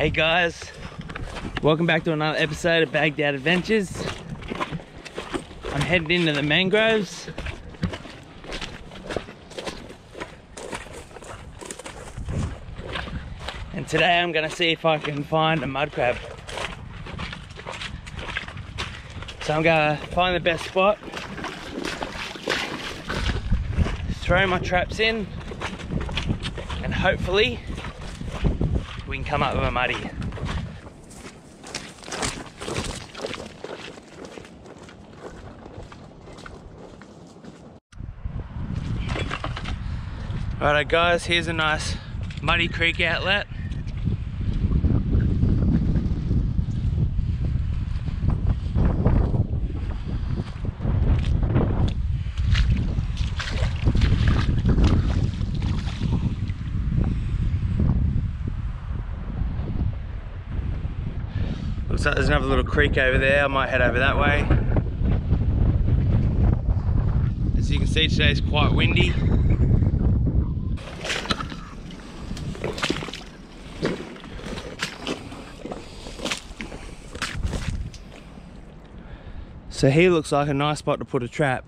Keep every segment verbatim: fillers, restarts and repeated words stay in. Hey guys, welcome back to another episode of Bagged Out Adventures. I'm headed into the mangroves. And today I'm gonna see if I can find a mud crab. So I'm gonna find the best spot, throw my traps in, and hopefully we can come up with a muddy. Righto guys, here's a nice muddy creek outlet. Looks like there's another little creek over there. I might head over that way. As you can see, today's quite windy. So here looks like a nice spot to put a trap.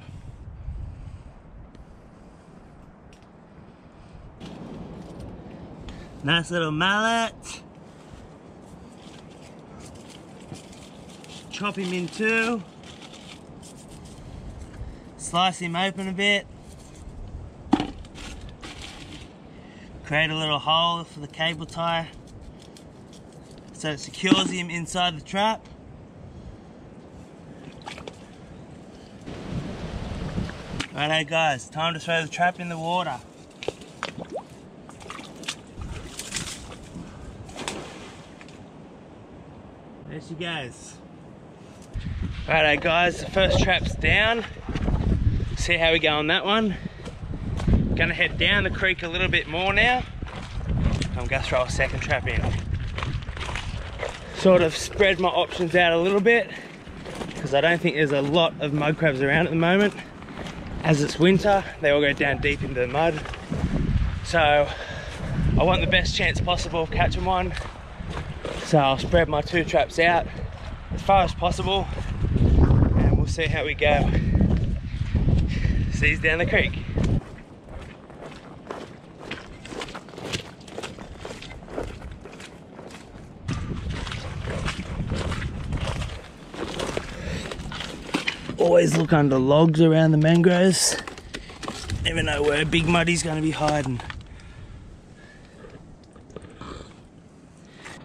Nice little mallet. Chop him in two, slice him open a bit, create a little hole for the cable tie so it secures him inside the trap. Righto guys, time to throw the trap in the water. There she goes. Righto guys, the first trap's down. See how we go on that one. Gonna head down the creek a little bit more now. I'm gonna throw a second trap in. Sort of spread my options out a little bit because I don't think there's a lot of mud crabs around at the moment. As it's winter, they all go down deep into the mud. So I want the best chance possible of catching one. So I'll spread my two traps out as far as possible, and we'll see how we go. See you down the creek. Always look under logs around the mangroves. Never know where a big muddy's gonna be hiding.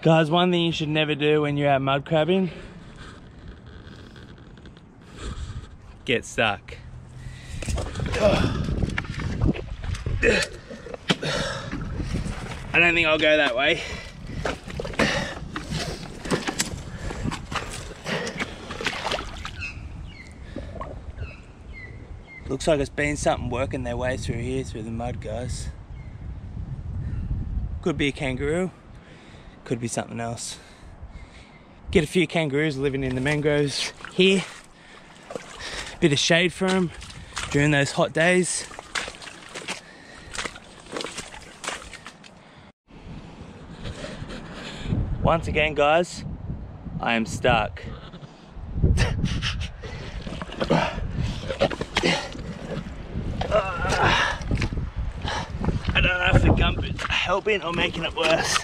Guys, one thing you should never do when you're out mud crabbing, get stuck. I don't think I'll go that way. Looks like it's been something working their way through here, through the mud, guys. Could be a kangaroo, could be something else. Get a few kangaroos living in the mangroves here. Bit of shade for them during those hot days. Once again guys, I am stuck. I don't know if the gumboot's helping or making it worse.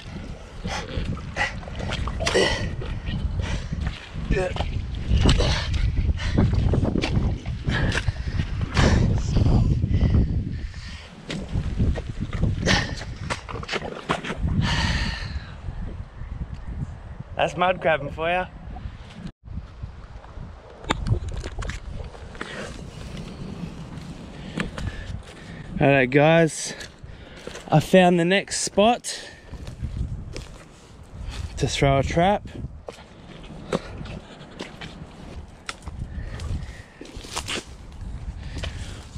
That's mud crabbing for you. Alright guys, I found the next spot to throw a trap.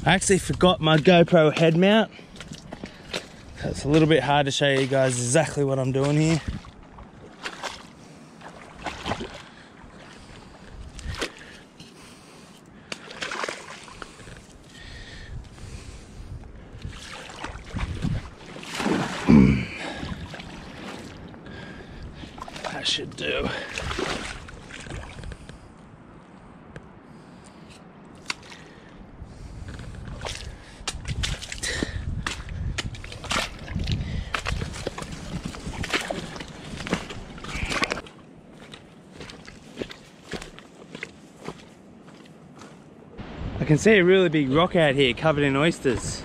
I actually forgot my GoPro head mount, so it's a little bit hard to show you guys exactly what I'm doing here. I should do. I can see a really big rock out here covered in oysters.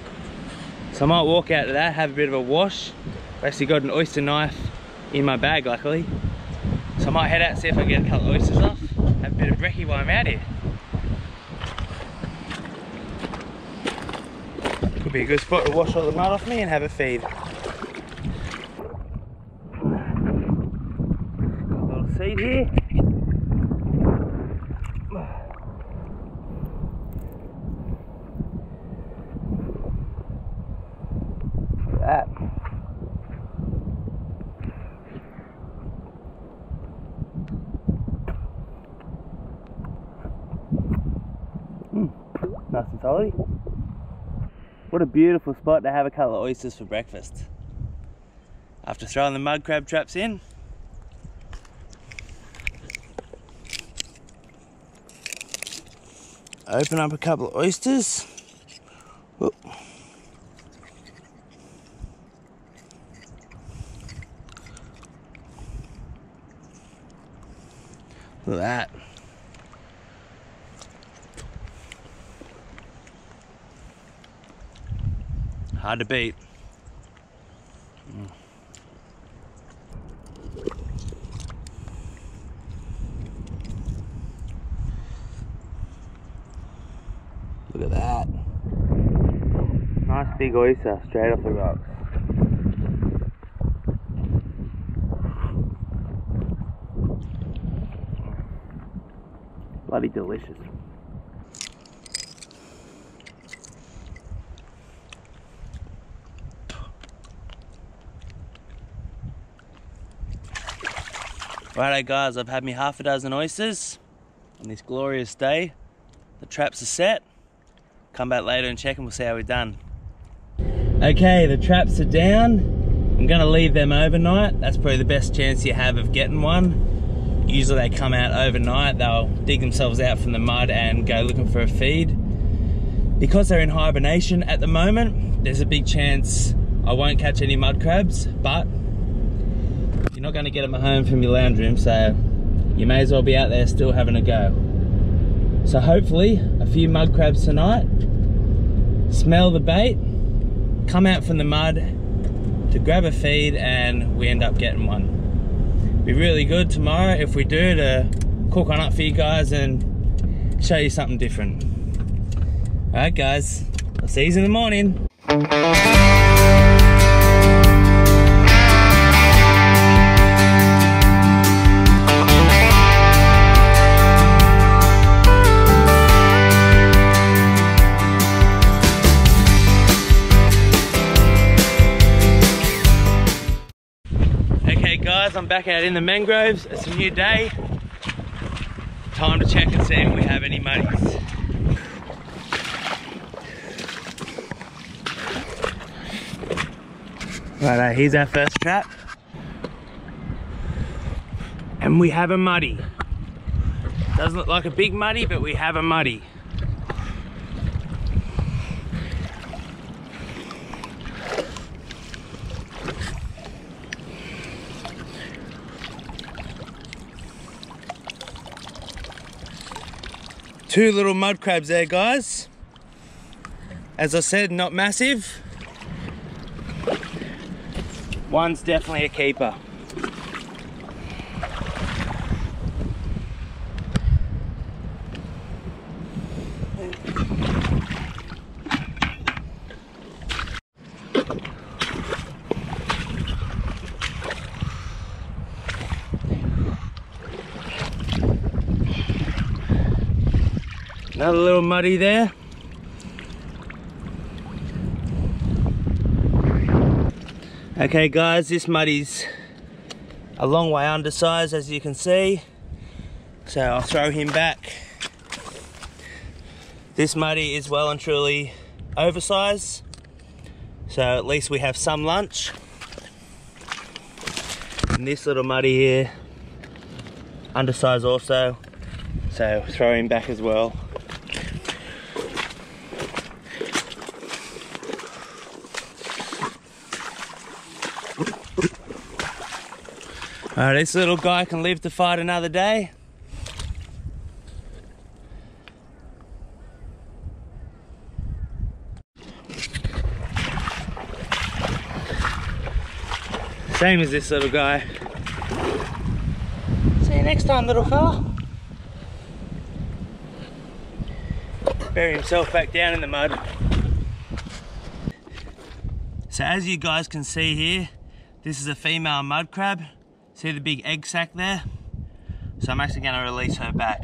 So I might walk out to that, have a bit of a wash. I've actually got an oyster knife in my bag, luckily. So I might head out and see if I can get a couple of oysters off. Have a bit of brekkie while I'm out here. Could be a good spot to wash all the mud off me and have a feed. Got a little seed here. That. Mm, nice and solid. What a beautiful spot to have a couple of oysters for breakfast. After throwing the mud crab traps in. Open up a couple of oysters. Whoop. Look at that. Hard to beat. Mm. Look at that. Nice big oyster straight off the rocks. Bloody delicious. Righto guys, I've had me half a dozen oysters on this glorious day. The traps are set. Come back later and check and we'll see how we've done. Okay, the traps are down. I'm gonna leave them overnight. That's probably the best chance you have of getting one. Usually they come out overnight, they'll dig themselves out from the mud and go looking for a feed. Because they're in hibernation at the moment, there's a big chance I won't catch any mud crabs, but you're not going to get them at home from your lounge room, so you may as well be out there still having a go. So hopefully a few mud crabs tonight, smell the bait, come out from the mud to grab a feed, and we end up getting one. Be really good tomorrow if we do, to cook one up for you guys and show you something different. Alright guys, I'll see you in the morning. I'm back out in the mangroves. It's a new day. Time to check and see if we have any muddies. Righto, here's our first trap. And we have a muddy. Doesn't look like a big muddy, but we have a muddy. Two little mud crabs there, guys. As I said, not massive. One's definitely a keeper. Another little muddy there. Okay guys, this muddy's a long way undersized as you can see. So I'll throw him back. This muddy is well and truly oversized. So at least we have some lunch. And this little muddy here undersize also, so throw him back as well. Alright, this little guy can live to fight another day. Same as this little guy. See you next time, little fella. Bury himself back down in the mud. So as you guys can see here, this is a female mud crab. See the big egg sac there? So I'm actually going to release her back.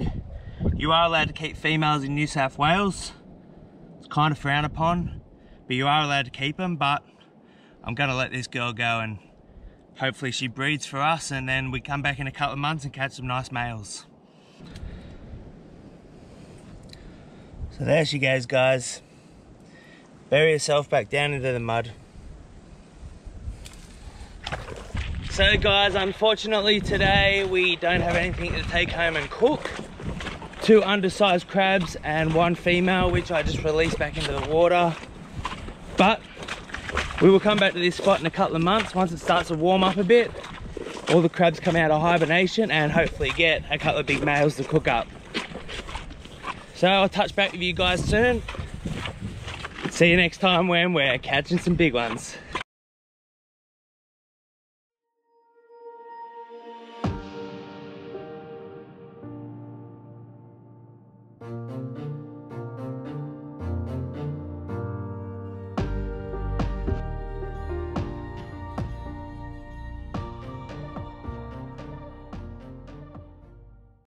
You are allowed to keep females in New South Wales. It's kind of frowned upon, but you are allowed to keep them. But I'm going to let this girl go, and hopefully she breeds for us, and then we come back in a couple of months and catch some nice males. So there she goes, guys. Bury herself back down into the mud. So guys, unfortunately today we don't have anything to take home and cook. Two undersized crabs and one female, which I just released back into the water. But we will come back to this spot in a couple of months once it starts to warm up a bit. All the crabs come out of hibernation and hopefully get a couple of big males to cook up. So I'll touch back with you guys soon. See you next time when we're catching some big ones.